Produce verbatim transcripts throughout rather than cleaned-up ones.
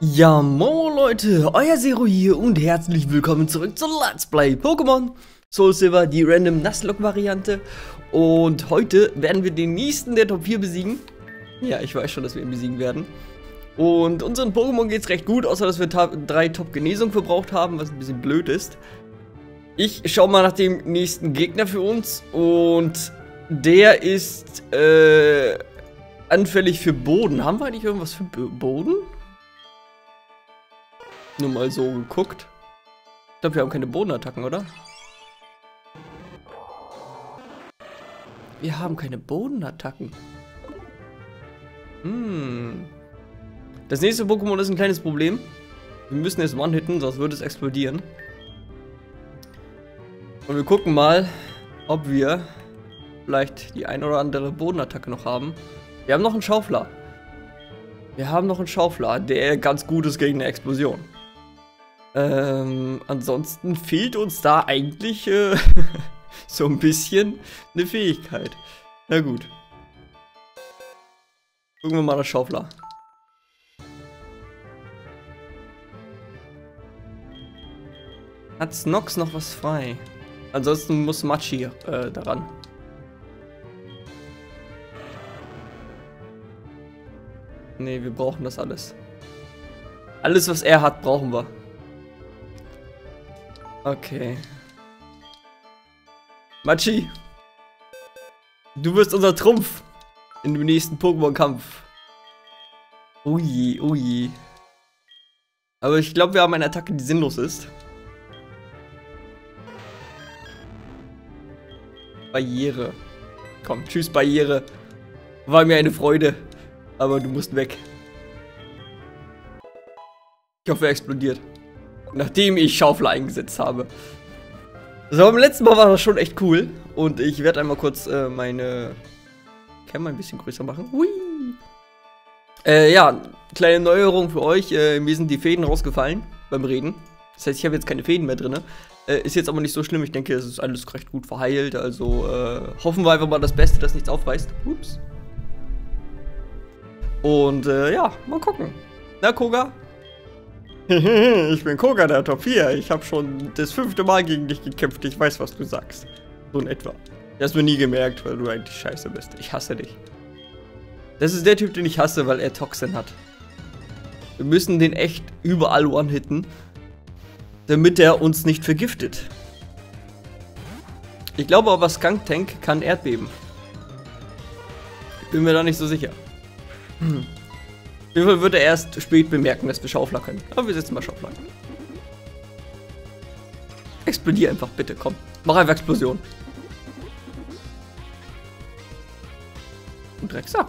Ja, moin Leute, euer Zero hier und herzlich willkommen zurück zu Let's Play Pokémon Soul Silver, die Random Nasslock Variante. Und heute werden wir den nächsten der Top vier besiegen. Ja, ich weiß schon, dass wir ihn besiegen werden. Und unseren Pokémon geht's recht gut, außer dass wir drei Top Genesung verbraucht haben, was ein bisschen blöd ist. Ich schau mal nach dem nächsten Gegner für uns und der ist äh, anfällig für Boden. Haben wir eigentlich irgendwas für Boden? Nur mal so geguckt. Ich glaube, wir haben keine Bodenattacken, oder? Wir haben keine Bodenattacken. Hm. Das nächste Pokémon ist ein kleines Problem. Wir müssen es one-hitten, sonst würde es explodieren. Und wir gucken mal, ob wir vielleicht die ein oder andere Bodenattacke noch haben. Wir haben noch einen Schaufler. Wir haben noch einen Schaufler, der ganz gut ist gegen eine Explosion. Ähm, ansonsten fehlt uns da eigentlich äh, so ein bisschen eine Fähigkeit. Na gut. Gucken wir mal das Schaufler. Hat Snox noch was frei? Ansonsten muss Machi äh, daran. Ne, wir brauchen das alles. Alles, was er hat, brauchen wir. Okay. Machi! Du wirst unser Trumpf in dem nächsten Pokémon-Kampf. Ui, ui. Aber ich glaube, wir haben eine Attacke, die sinnlos ist. Barriere. Komm, tschüss, Barriere. War mir eine Freude. Aber du musst weg. Ich hoffe, er explodiert. Nachdem ich Schaufler eingesetzt habe. So, beim letzten Mal war das schon echt cool. Und ich werde einmal kurz äh, meine Kamera ein bisschen größer machen. Hui. Äh, ja, kleine Neuerung für euch. Äh, mir sind die Fäden rausgefallen beim Reden. Das heißt, ich habe jetzt keine Fäden mehr drin. Äh, ist jetzt aber nicht so schlimm. Ich denke, es ist alles recht gut verheilt. Also äh, hoffen wir einfach mal das Beste, dass nichts aufreißt. Ups. Und äh, ja, mal gucken. Na, Koga? Ich bin Koga, der Top vier. Ich habe schon das fünfte Mal gegen dich gekämpft. Ich weiß, was du sagst. So in etwa. Das hast du nie gemerkt, weil du eigentlich scheiße bist. Ich hasse dich. Das ist der Typ, den ich hasse, weil er Toxin hat. Wir müssen den echt überall one-hitten, damit er uns nicht vergiftet. Ich glaube aber, Skunk Tank kann Erdbeben. Ich bin mir da nicht so sicher. Hm. Auf jeden Fall wird er erst spät bemerken, dass wir Schaufler können. Aber wir setzen mal Schaufler. Explodier einfach, bitte, komm. Mach einfach Explosion. Und Drecksack.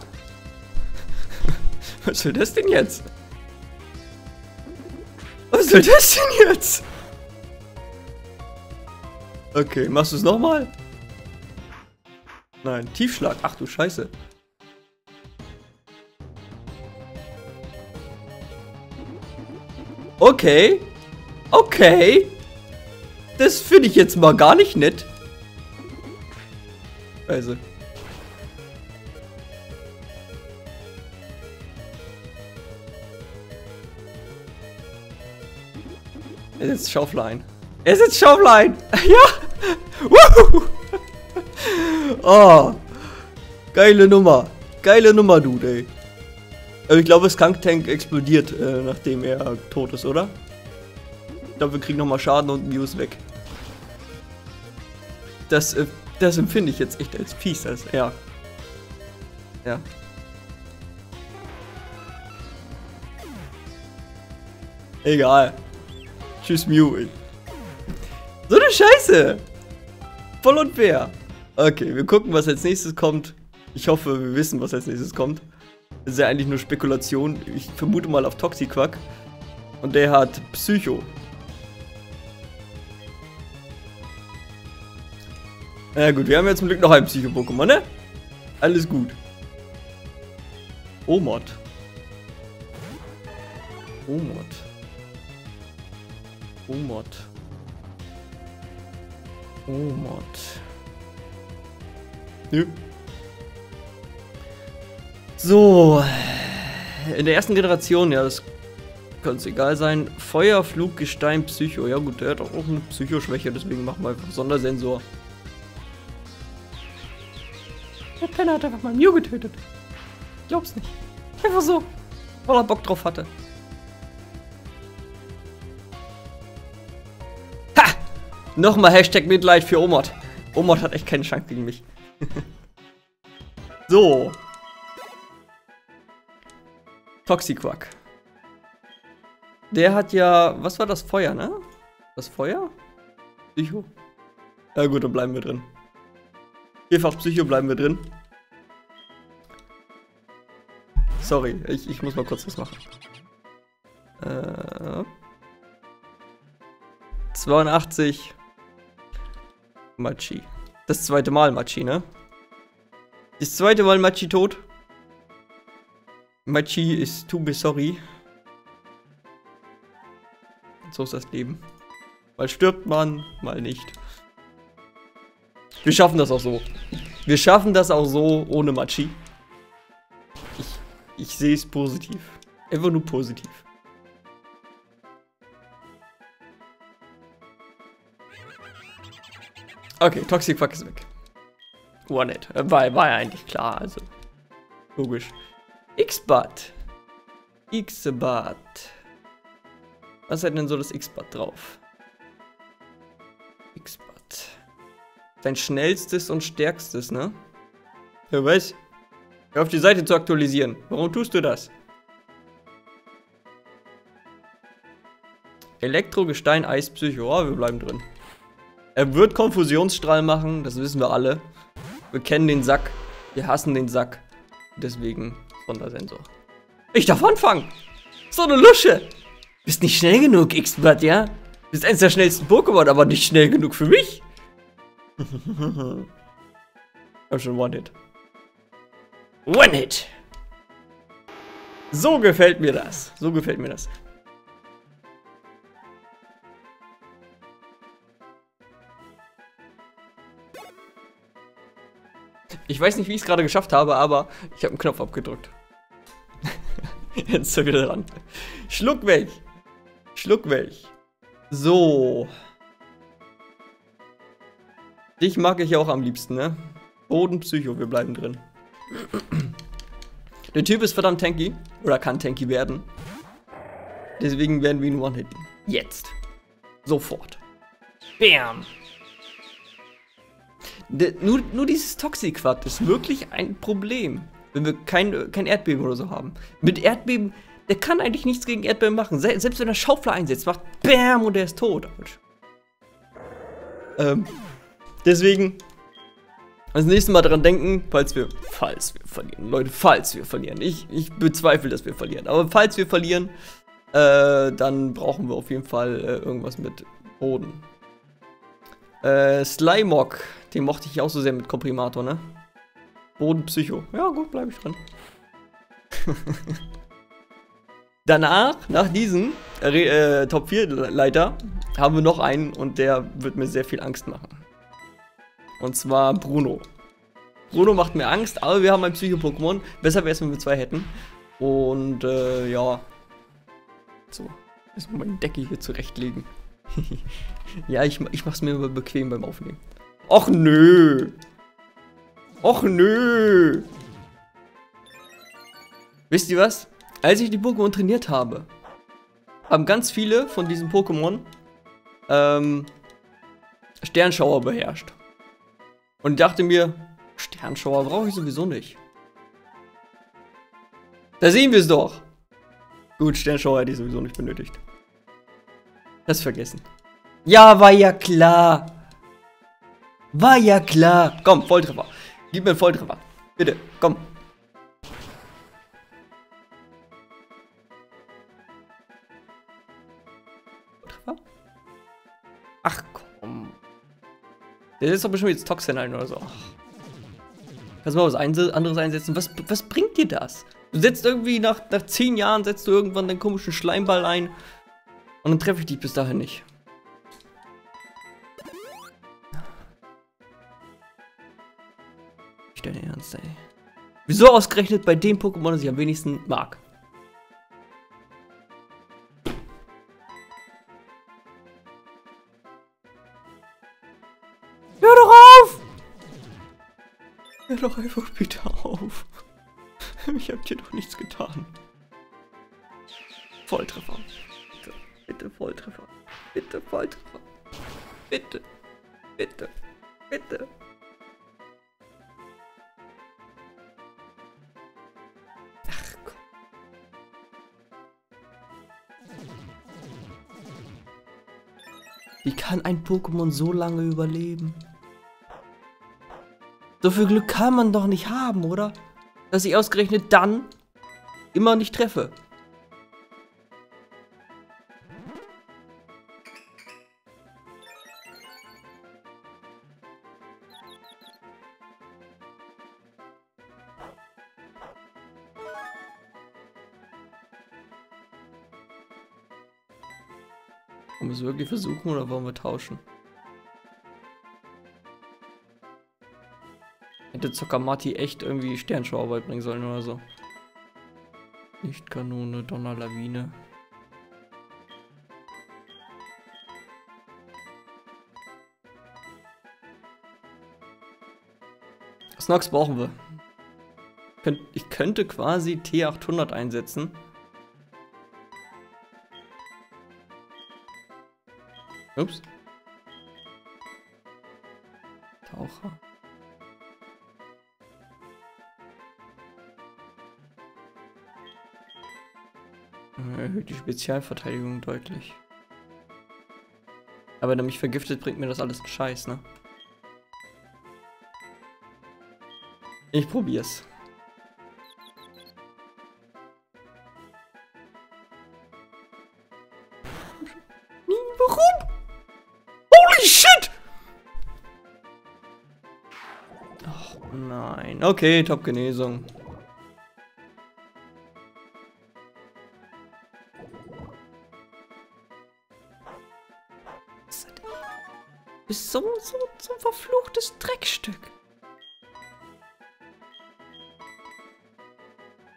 Was soll das denn jetzt? Was soll das denn jetzt? Okay, machst du es nochmal? Nein, Tiefschlag. Ach du Scheiße. Okay, okay, das finde ich jetzt mal gar nicht nett. Also. Er setzt Schaufler ein. Er setzt Schaufler ein. Ja. Woohoo. Oh. Geile Nummer. Geile Nummer, Dude, ey. Aber ich glaube, Skunk Tank explodiert, äh, nachdem er tot ist, oder? Ich glaube, wir kriegen nochmal Schaden und Mew ist weg. Das, äh, das empfinde ich jetzt echt als fies, als, ja. Ja. Egal. Tschüss, Mew. So eine Scheiße! Voll unfair. Okay, wir gucken, was als nächstes kommt. Ich hoffe, wir wissen, was als nächstes kommt. Das ist ja eigentlich nur Spekulation. Ich vermute mal auf Toxiquack. Und der hat Psycho. Na gut, wir haben ja zum Glück noch ein Psycho-Pokémon, ne? Alles gut. Omod. Omod. Omod. Omod. Nö. So, in der ersten Generation, ja, das kann es egal sein. Feuer, Flug, Gestein, Psycho. Ja gut, der hat auch eine Psycho-Schwäche, deswegen machen wir einfach Sondersensor. Der Penner hat einfach mal Mew getötet. Glaub's nicht. Einfach so, weil er Bock drauf hatte. Ha! Nochmal Hashtag Mitleid für Omod. Omod hat echt keine Chance gegen mich. So. Toxiquack. Der hat ja... Was war das? Feuer, ne? Das Feuer? Psycho? Ja gut, dann bleiben wir drin. Vierfach Psycho bleiben wir drin. Sorry, ich, ich muss mal kurz was machen. Äh, zweiundachtzig. Machi. Das zweite Mal Machi, ne? Das zweite Mal Machi tot. Machi ist too be sorry. So ist das Leben. Mal stirbt man, mal nicht. Wir schaffen das auch so. Wir schaffen das auch so ohne Machi. Ich, ich sehe es positiv. Einfach nur positiv. Okay, Toxiquack ist weg. War nett. War, war ja eigentlich klar, also. Logisch. X-Bad. X-Bad. Was hat denn so das X-Bad drauf? X-Bad. Sein schnellstes und stärkstes, ne? Ja, was? Hör auf, die Seite zu aktualisieren. Warum tust du das? Elektro, Gestein, Eis, Psycho. Oh, wir bleiben drin. Er wird Konfusionsstrahl machen, das wissen wir alle. Wir kennen den Sack. Wir hassen den Sack. Deswegen Sondersensor. Ich darf anfangen! So eine Lusche! Bist nicht schnell genug, X-Bad, ja? Bist eins der schnellsten Pokémon, aber nicht schnell genug für mich! Hab schon One-Hit. One-Hit! So gefällt mir das. So gefällt mir das. Ich weiß nicht, wie ich es gerade geschafft habe, aber ich habe einen Knopf abgedrückt. Jetzt ist er wieder dran. Schluckweg! Schluckweg! So. Dich mag ich ja auch am liebsten, ne? Boden, Psycho, wir bleiben drin. Der Typ ist verdammt tanky. Oder kann tanky werden. Deswegen werden wir ihn one-hitten. Jetzt. Sofort. Bam! De, nur, nur dieses Toxiquad ist wirklich ein Problem, wenn wir kein, kein Erdbeben oder so haben. Mit Erdbeben, der kann eigentlich nichts gegen Erdbeben machen. Se, selbst wenn er Schaufler einsetzt, macht BÄM und er ist tot. Ähm, deswegen, das nächste Mal dran denken, falls wir, falls wir verlieren, Leute, falls wir verlieren. Ich, ich bezweifle, dass wir verlieren, aber falls wir verlieren, äh, dann brauchen wir auf jeden Fall äh, irgendwas mit Boden. Äh, Sleimok, den mochte ich auch so sehr mit Komprimator, ne? Boden, Psycho. Ja, gut, bleibe ich dran. Danach, nach diesem äh, Top vier Leiter, haben wir noch einen und der wird mir sehr viel Angst machen. Und zwar Bruno. Bruno macht mir Angst, aber wir haben ein Psycho-Pokémon. Besser wäre es, wenn wir zwei hätten. Und, äh, ja. So, erstmal meine Decke hier zurechtlegen. Ja, ich, ich mach's mir immer bequem beim Aufnehmen. Och nö! Och nö! Wisst ihr was? Als ich die Pokémon trainiert habe, haben ganz viele von diesen Pokémon ähm, Sternschauer beherrscht. Und ich dachte mir, Sternschauer brauche ich sowieso nicht. Da sehen wir es doch! Gut, Sternschauer hätte ich sowieso nicht benötigt. Das vergessen. Ja, war ja klar. War ja klar. Komm, Volltreffer. Gib mir einen Volltreffer. Bitte, komm. Volltreffer? Ach, komm. Der ist doch bestimmt jetzt Toxin ein oder so. Kannst du mal was anderes einsetzen? Was, was bringt dir das? Du setzt irgendwie nach, nach zehn Jahren setzt du irgendwann deinen komischen Schleimball ein. Und dann treffe ich dich bis dahin nicht. Ich stelle den Ernst, ey. Wieso ausgerechnet bei dem Pokémon, das ich am wenigsten mag? Hör doch einfach bitte auf. Ich hab dir doch nichts getan. Volltreffer. Bitte, bitte Volltreffer. Bitte Volltreffer. Bitte. Bitte. Bitte. Ach Gott. Wie kann ein Pokémon so lange überleben? So viel Glück kann man doch nicht haben, oder? Dass ich ausgerechnet dann immer nicht treffe. Wollen wir es wirklich versuchen oder wollen wir tauschen? Hätte Zuckermatti echt irgendwie Sternschauarbeit bringen sollen oder so. Lichtkanone, Donnerlawine. Snox brauchen wir. Ich könnte quasi T achthundert einsetzen. Ups. Taucher. Erhöht die Spezialverteidigung deutlich. Aber wenn er mich vergiftet, bringt mir das alles einen Scheiß, ne? Ich probier's. Warum? Holy shit! Ach nein. Okay, Top-Genesung. So, so, so ein verfluchtes Dreckstück.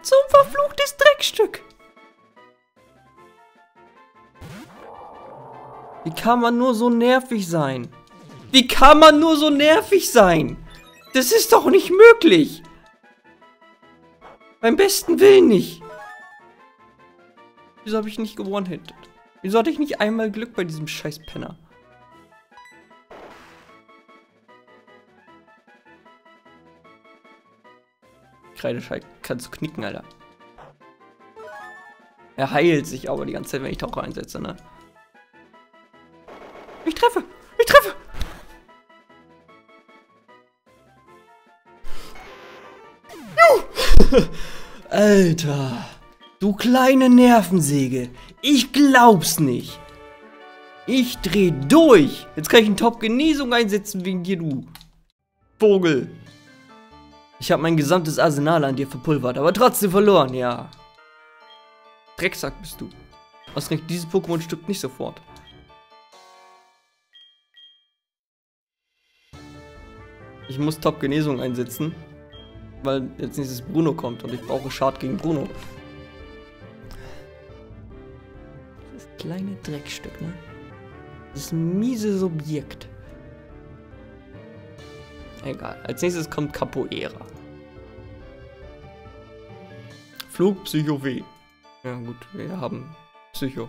So ein verfluchtes Dreckstück. Wie kann man nur so nervig sein? Wie kann man nur so nervig sein? Das ist doch nicht möglich. Beim besten Willen nicht. Wieso habe ich nicht gewonnen? Wieso hatte ich nicht einmal Glück bei diesem scheiß Penner? Kreideschalk kannst du knicken, Alter. Er heilt sich aber die ganze Zeit, wenn ich Taucher einsetze, ne? Ich treffe! Ich treffe! Juh! Alter! Du kleine Nervensäge! Ich glaub's nicht! Ich dreh durch! Jetzt kann ich einen Top-Genesung einsetzen wegen dir, du Vogel! Ich habe mein gesamtes Arsenal an dir verpulvert, aber trotzdem verloren, ja. Drecksack bist du. Ausgerechnet dieses Pokémon stirbt nicht sofort. Ich muss Top-Genesung einsetzen, weil jetzt nächstes Bruno kommt und ich brauche Schad gegen Bruno. Das kleine Dreckstück, ne? Das miese Subjekt. Egal. Als nächstes kommt Capoeira. Flug, Psycho, W. Ja gut, wir haben Psycho.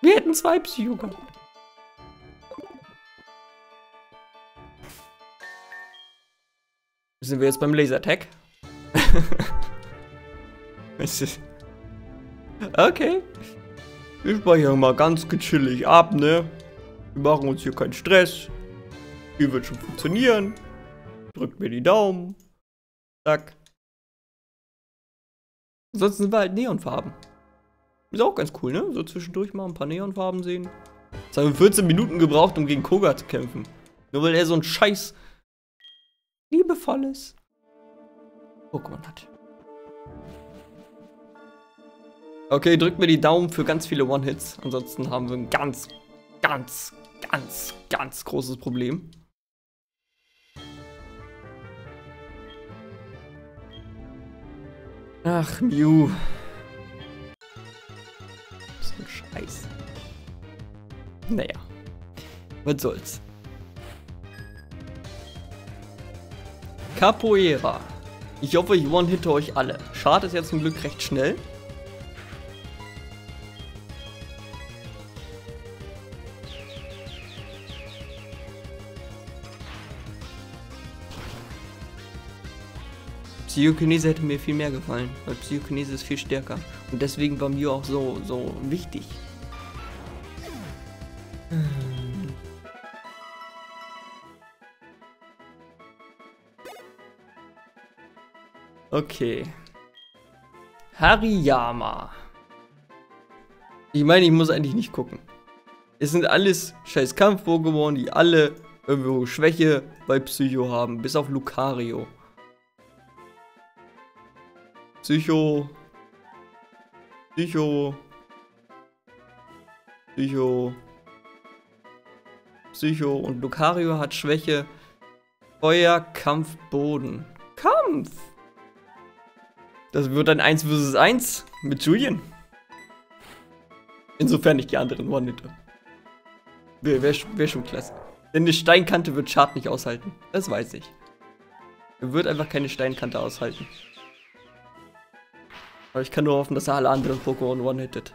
Wir hätten zwei Psycho gehabt. Sind wir jetzt beim Lasertag? Okay. Wir speichern mal ganz gechillig ab, ne? Wir machen uns hier keinen Stress. Hier wird schon funktionieren. Drückt mir die Daumen. Zack. Ansonsten sind wir halt Neonfarben. Ist auch ganz cool, ne? So zwischendurch mal ein paar Neonfarben sehen. Jetzt haben wir vierzehn Minuten gebraucht, um gegen Koga zu kämpfen. Nur weil er so ein scheiß liebevolles Pokémon hat. Okay, drückt mir die Daumen für ganz viele One-Hits. Ansonsten haben wir ein ganz, ganz, ganz, ganz großes Problem. Ach, Mew. So ein Scheiß. Naja. Was soll's. Capoeira. Ich hoffe, ich one-hitte euch alle. Schade ist jetzt zum Glück recht schnell. Psychokinese hätte mir viel mehr gefallen, weil Psychokinese ist viel stärker. Und deswegen war mir auch so, so wichtig. Okay. Hariyama. Ich meine, ich muss eigentlich nicht gucken. Es sind alles scheiß Kampf-Pokémon, die alle irgendwo Schwäche bei Psycho haben, bis auf Lucario. Psycho. Psycho. Psycho. Psycho. Und Lucario hat Schwäche. Feuer, Kampf, Boden. Kampf! Das wird ein eins gegen eins mit Julien. Insofern nicht die anderen One-Hitter. Wäre wär, wär schon klasse. Denn eine Steinkante wird Schad nicht aushalten. Das weiß ich. Er wird einfach keine Steinkante aushalten. Aber ich kann nur hoffen, dass er alle anderen Pokémon one-hittet.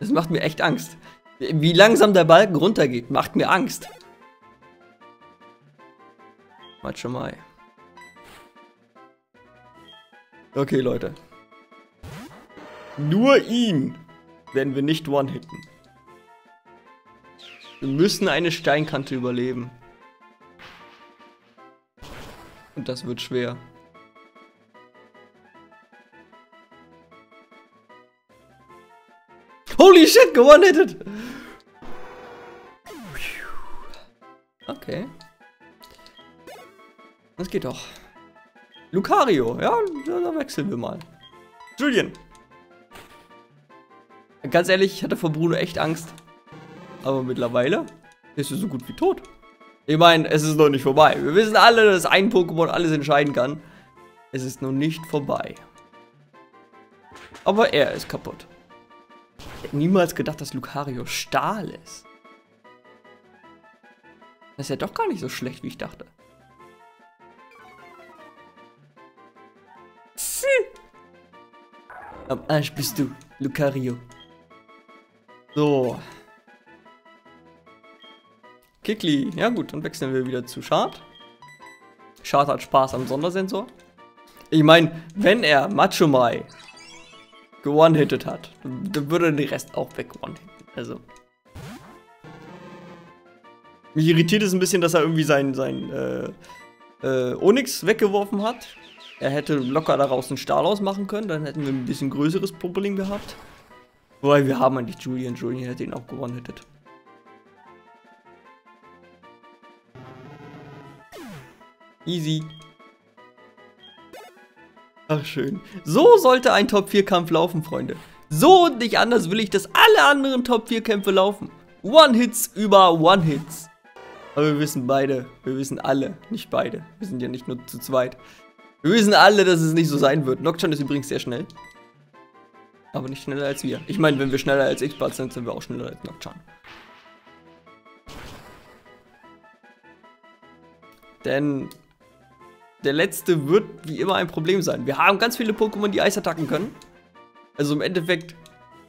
Das macht mir echt Angst. Wie langsam der Balken runtergeht, macht mir Angst. Machomei. Okay, Leute. Nur ihn werden wir nicht one-hitten. Wir müssen eine Steinkante überleben. Und das wird schwer. Holy shit, gewonnenhittet! Okay. Das geht doch. Lucario, ja, da wechseln wir mal. Julien! Ganz ehrlich, ich hatte vor Bruno echt Angst. Aber mittlerweile ist er so gut wie tot. Ich meine, es ist noch nicht vorbei. Wir wissen alle, dass ein Pokémon alles entscheiden kann. Es ist noch nicht vorbei. Aber er ist kaputt. Ich hätte niemals gedacht, dass Lucario Stahl ist. Das ist ja doch gar nicht so schlecht, wie ich dachte. Am Arsch bist du, Lucario. So. Kicklee. Ja gut, dann wechseln wir wieder zu Schad. Schad hat Spaß am Sondersensor. Ich meine, wenn er Machomei gewonnenhittet hat, dann würde der Rest auch weg one-hitten. Also. Mich irritiert es ein bisschen, dass er irgendwie sein, sein äh, äh, Onyx weggeworfen hat. Er hätte locker daraus einen Stahl ausmachen können, dann hätten wir ein bisschen größeres Problem gehabt. Wobei, wir haben eigentlich Julien. Julien hätte ihn auch gewonnenhittet. Easy. Ach, schön. So sollte ein Top vier Kampf laufen, Freunde. So und nicht anders will ich, dass alle anderen Top vier Kämpfe laufen. One-Hits über One-Hits. Aber wir wissen beide, wir wissen alle, nicht beide. Wir sind ja nicht nur zu zweit. Wir wissen alle, dass es nicht so sein wird. Nocturne ist übrigens sehr schnell. Aber nicht schneller als wir. Ich meine, wenn wir schneller als X-Bats sind, sind wir auch schneller als Nocturne. Denn der letzte wird wie immer ein Problem sein. Wir haben ganz viele Pokémon, die Eisattacken können. Also im Endeffekt,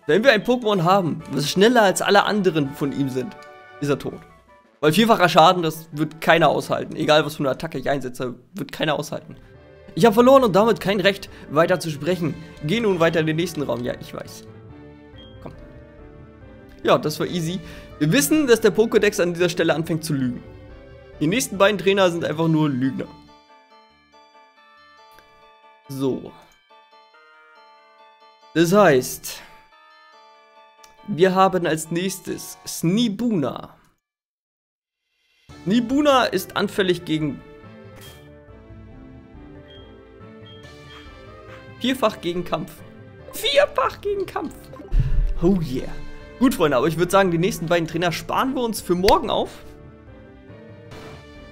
wenn wir ein Pokémon haben, was schneller als alle anderen von ihm sind, ist er tot. Weil vierfacher Schaden, das wird keiner aushalten. Egal, was für eine Attacke ich einsetze, wird keiner aushalten. Ich habe verloren und damit kein Recht, weiter zu sprechen. Geh nun weiter in den nächsten Raum. Ja, ich weiß. Komm. Ja, das war easy. Wir wissen, dass der Pokédex an dieser Stelle anfängt zu lügen. Die nächsten beiden Trainer sind einfach nur Lügner. So. Das heißt, wir haben als nächstes Snibuna. Snibuna ist anfällig gegen Vierfach gegen Kampf. Vierfach gegen Kampf. Oh yeah. Gut, Freunde, aber ich würde sagen, die nächsten beiden Trainer sparen wir uns für morgen auf.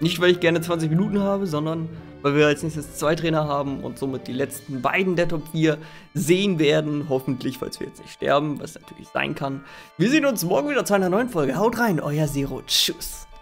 Nicht, weil ich gerne zwanzig Minuten habe, sondern weil wir als nächstes zwei Trainer haben und somit die letzten beiden der Top vier sehen werden. Hoffentlich, falls wir jetzt nicht sterben, was natürlich sein kann. Wir sehen uns morgen wieder zu einer neuen Folge. Haut rein, euer Zero. Tschüss.